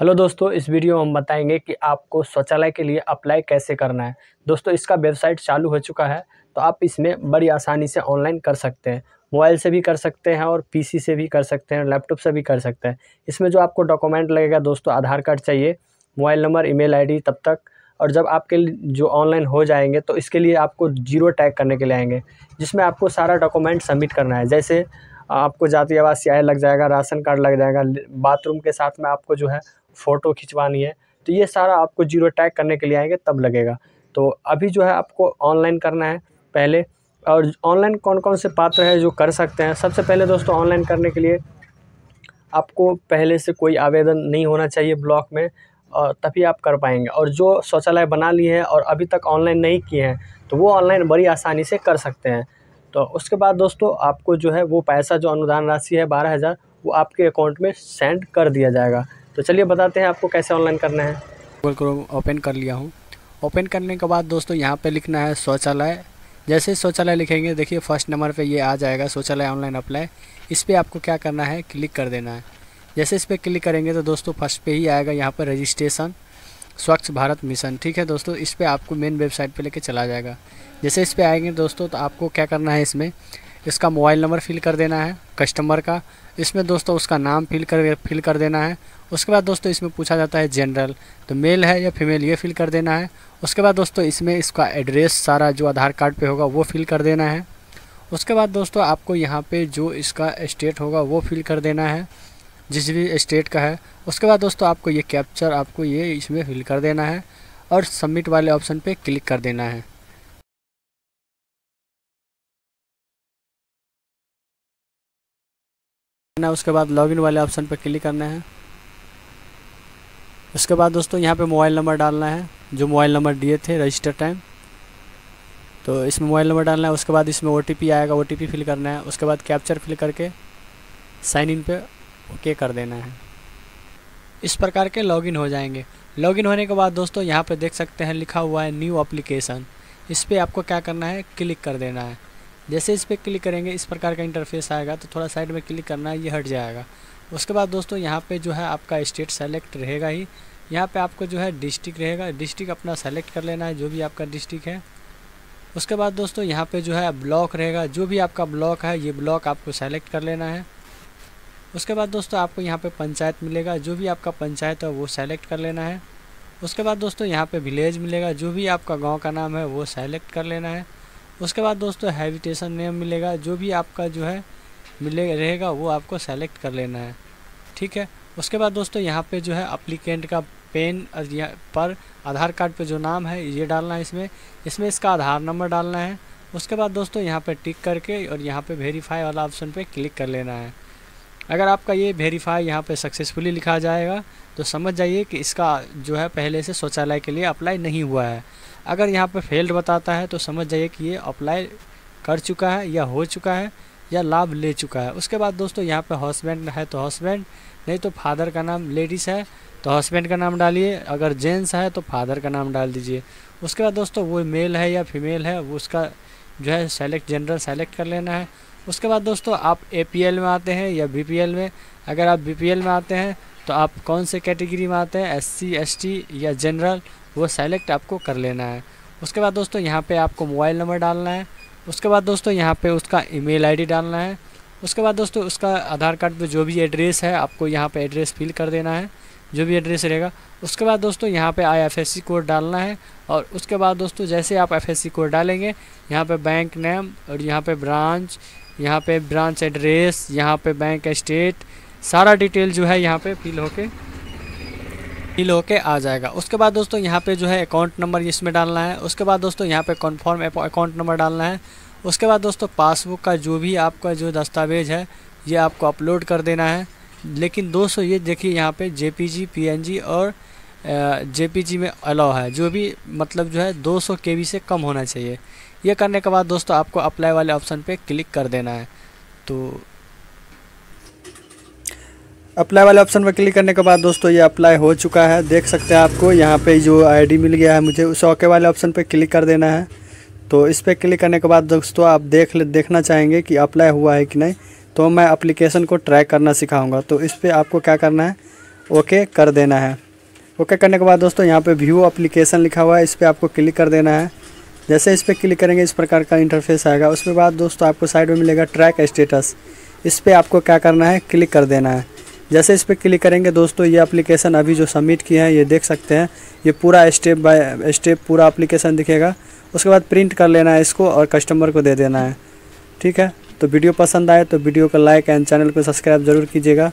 Hello दोस्तों, इस video में हम बताएंगे कि आपको शौचालय के लिए अप्लाई कैसे करना है। दोस्तों, इसका वेबसाइट चालू हो चुका है तो आप इसमें बड़ी आसानी से ऑनलाइन कर सकते हैं। मोबाइल से भी कर सकते हैं और पीसी से भी कर सकते हैं, लैपटॉप से भी कर सकते हैं। इसमें जो आपको डॉक्यूमेंट लगेगा दोस्तों, आधार कार्ड चाहिए, मोबाइल नंबर, ईमेल आईडी तब तक। और जब आपके जो ऑनलाइन हो जाएंगे तो इसके लिए आपको जीरो टैग करने के लिए आएंगे, जिसमें आपको सारा डॉक्यूमेंट सबमिट करना है। जैसे आपको जाति आवास CI लग जाएगा, राशन कार्ड लग जाएगा, बाथरूम के साथ में आपको जो है फ़ोटो खिंचवानी है, तो ये सारा आपको जीरो टैग करने के लिए आएंगे तब लगेगा। तो अभी जो है आपको ऑनलाइन करना है पहले। और ऑनलाइन कौन कौन से पात्र हैं जो कर सकते हैं? सबसे पहले दोस्तों, ऑनलाइन करने के लिए आपको पहले से कोई आवेदन नहीं होना चाहिए ब्लॉक में, और तभी आप कर पाएंगे। और जो शौचालय बना लिए हैं और अभी तक ऑनलाइन नहीं किए हैं तो वो ऑनलाइन बड़ी आसानी से कर सकते हैं। तो उसके बाद दोस्तों, आपको जो है वो पैसा, जो अनुदान राशि है 12,000, वो आपके अकाउंट में सेंड कर दिया जाएगा। तो चलिए बताते हैं आपको कैसे ऑनलाइन करना है। गूगल क्रोम ओपन कर लिया हूँ। ओपन करने के बाद दोस्तों, यहाँ पे लिखना है शौचालय। जैसे शौचालय लिखेंगे, देखिए फर्स्ट नंबर पे ये आ जाएगा, शौचालय ऑनलाइन अप्लाई। इस पर आपको क्या करना है, क्लिक कर देना है। जैसे इस पर क्लिक करेंगे तो दोस्तों फर्स्ट पे ही आएगा यहाँ पर रजिस्ट्रेशन स्वच्छ भारत मिशन। ठीक है दोस्तों, इस पर आपको मेन वेबसाइट पे लेके चला जाएगा। जैसे इस पर आएंगे दोस्तों तो आपको क्या करना है, इसमें इसका मोबाइल नंबर फिल कर देना है कस्टमर का। इसमें दोस्तों उसका नाम फिल कर देना है। उसके बाद दोस्तों इसमें पूछा जाता है जनरल, तो मेल है या फीमेल, ये फिल कर देना है। उसके बाद दोस्तों इसमें इसका एड्रेस सारा जो आधार कार्ड पे होगा वो फिल कर देना है। उसके बाद दोस्तों आपको यहाँ पे जो इसका स्टेट होगा वो फिल कर देना है, जिस भी स्टेट का है। उसके बाद दोस्तों आपको ये कैप्चर, आपको ये इसमें फिल कर देना है और सबमिट वाले ऑप्शन पे क्लिक कर देना है। उसके बाद लॉगिन वाले ऑप्शन पे क्लिक करना है। उसके बाद दोस्तों यहाँ पे मोबाइल नंबर डालना है, जो मोबाइल नंबर दिए थे रजिस्टर टाइम, तो इसमें मोबाइल नंबर डालना है। उसके बाद इसमें OTP आएगा, OTP फिल करना है। उसके बाद कैप्चर फिल करके साइन इन पे ओके कर देना है। इस प्रकार के लॉगिन हो जाएंगे। लॉगिन होने के बाद दोस्तों यहाँ पे देख सकते हैं लिखा हुआ है न्यू एप्लीकेशन। इस पर आपको क्या करना है, क्लिक कर देना है। जैसे इस पर क्लिक करेंगे इस प्रकार का इंटरफेस आएगा, तो थोड़ा साइड में क्लिक करना है, ये हट जाएगा। उसके बाद दोस्तों यहाँ पे जो है आपका स्टेट सेलेक्ट रहेगा ही। यहाँ पे आपको जो है डिस्ट्रिक्ट रहेगा, डिस्ट्रिक्ट अपना सेलेक्ट कर लेना है, जो भी आपका डिस्ट्रिक्ट है। उसके बाद दोस्तों यहाँ पे जो है ब्लॉक रहेगा, जो भी आपका ब्लॉक है ये ब्लॉक आपको सेलेक्ट कर लेना है। उसके बाद दोस्तों आपको यहाँ पे पंचायत मिलेगा, जो भी आपका पंचायत है वो सेलेक्ट कर लेना है। उसके बाद दोस्तों यहाँ पे विलेज मिलेगा, जो भी आपका गांव का नाम है वो सेलेक्ट कर लेना है। उसके बाद दोस्तों हैबिटेशन नेम मिलेगा, जो भी आपका जो है मिलेगा रहेगा वो आपको सेलेक्ट कर लेना है। ठीक है, उसके बाद दोस्तों यहाँ पे जो है अप्लीकेंट का पेन पर आधार कार्ड पे जो नाम है ये डालना है, इसमें इसका आधार नंबर डालना है। उसके बाद दोस्तों यहाँ पे टिक करके और यहाँ पे वेरीफाई वाला ऑप्शन पे क्लिक कर लेना है। अगर आपका ये वेरीफाई यहाँ पे सक्सेसफुली लिखा जाएगा तो समझ जाइए कि इसका जो है पहले से शौचालय के लिए अप्लाई नहीं हुआ है। अगर यहाँ पे फेल्ड बताता है तो समझ जाइए कि ये अप्लाई कर चुका है या हो चुका है या लाभ ले चुका है। उसके बाद दोस्तों यहाँ पे हस्बैंड है तो हस्बैंड, नहीं तो फादर का नाम, लेडीज़ है तो हस्बैंड का नाम डालिए, अगर जेंट्स है तो फादर का नाम डाल दीजिए। उसके बाद दोस्तों वो मेल है या फीमेल है वो उसका जो है सेलेक्ट जनरल सेलेक्ट कर लेना है। उसके बाद दोस्तों आप APL में आते हैं या BPL में। अगर आप BPL में आते हैं तो आप कौन से कैटेगरी में आते हैं, SC ST या जनरल, वो सेलेक्ट आपको कर लेना है। उसके बाद दोस्तों यहाँ पे आपको मोबाइल नंबर डालना है। उसके बाद दोस्तों यहाँ पे उसका ईमेल ID डालना है। उसके बाद दोस्तों उसका आधार कार्ड पर जो भी एड्रेस है आपको यहाँ पर एड्रेस फिल कर देना है, जो भी एड्रेस रहेगा। उसके बाद दोस्तों यहाँ पे IFSC कोड डालना है। और उसके बाद दोस्तों जैसे आप IFSC कोड डालेंगे यहाँ पे बैंक नेम और यहाँ पे ब्रांच, यहाँ पे ब्रांच एड्रेस, यहाँ पे बैंक स्टेट, सारा डिटेल जो है यहाँ पे फिल होके आ जाएगा। उसके बाद दोस्तों यहाँ पे जो है अकाउंट नंबर इसमें डालना है। उसके बाद दोस्तों यहाँ पे कन्फर्म अकाउंट नंबर डालना है। उसके बाद दोस्तों पासबुक का जो भी आपका जो दस्तावेज है ये आपको अपलोड कर देना है। लेकिन दोस्तों ये देखिए यहाँ पे JPG PNG और JPG में अलाउ है, जो भी मतलब जो है 200 KB से कम होना चाहिए। ये करने के बाद दोस्तों आपको अप्लाई वाले ऑप्शन पे क्लिक कर देना है। तो अप्लाई वाले ऑप्शन पर क्लिक करने के बाद दोस्तों ये अप्लाई हो चुका है, देख सकते हैं। आपको यहाँ पे जो ID मिल गया है मुझे, उस ओके वाले ऑप्शन पे क्लिक कर देना है। तो इस पर क्लिक करने के बाद दोस्तों आप देखना चाहेंगे कि अप्लाई हुआ है कि नहीं। तो मैं एप्लीकेशन को ट्रैक करना सिखाऊंगा। तो इस पर आपको क्या करना है, ओके कर देना है। ओके करने के बाद दोस्तों यहाँ पे व्यू एप्लीकेशन लिखा हुआ है, इस पर आपको क्लिक कर देना है। जैसे इस पर क्लिक करेंगे इस प्रकार का इंटरफेस आएगा। उसके बाद दोस्तों आपको साइड में मिलेगा ट्रैक स्टेटस, इस पर आपको क्या करना है, क्लिक कर देना है। जैसे इस पर क्लिक करेंगे दोस्तों ये एप्लीकेशन अभी जो सबमिट किया है ये देख सकते हैं, ये पूरा स्टेप बाय स्टेप पूरा एप्लीकेशन दिखेगा। उसके बाद प्रिंट कर लेना है इसको और कस्टमर को दे देना है। ठीक है, तो वीडियो पसंद आए तो वीडियो को लाइक एंड चैनल को सब्सक्राइब जरूर कीजिएगा।